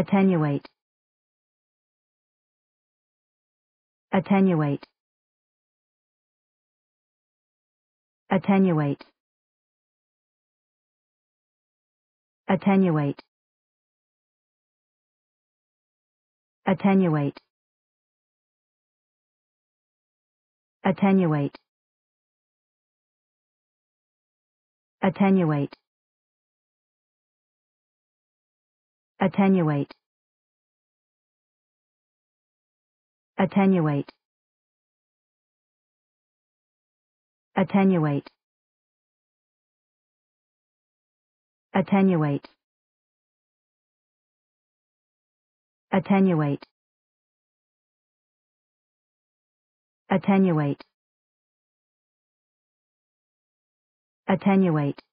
Attenuate. Attenuate. Attenuate. Attenuate. Attenuate. Attenuate. Attenuate. Attenuate. Attenuate. Attenuate. Attenuate. Attenuate. Attenuate. Attenuate.